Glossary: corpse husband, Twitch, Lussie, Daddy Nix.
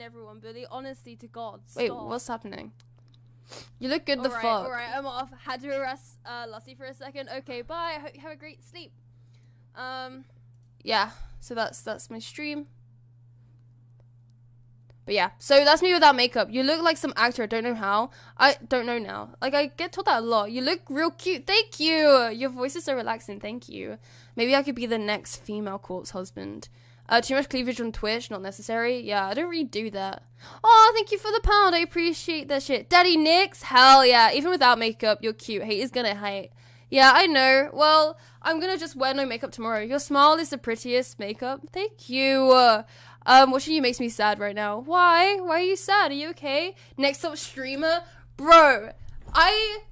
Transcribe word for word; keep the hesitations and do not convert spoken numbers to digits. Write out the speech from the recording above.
everyone, Billy. Honestly, to God. Stop. Wait, what's happening? You look good all the right, fuck. Alright, I'm off. Had to arrest uh, Lussie for a second. Okay, bye. I hope you have a great sleep. Um, yeah. So that's that's my stream. But yeah, so that's me without makeup. You look like some actor. I don't know how. I don't know now. Like, I get told that a lot. You look real cute. Thank you. Your voice is so relaxing. Thank you. Maybe I could be the next female corpse husband. Uh, too much cleavage on Twitch. Not necessary. Yeah, I don't really do that. Oh, thank you for the pound. I appreciate that shit. Daddy Nix. Hell yeah. Even without makeup, you're cute. Hate is gonna hate. Yeah, I know. Well, I'm gonna just wear no makeup tomorrow. Your smile is the prettiest makeup. Thank you. Uh, Um, watching you makes me sad right now. Why? Why are you sad? Are you okay? Next up, streamer. Bro, I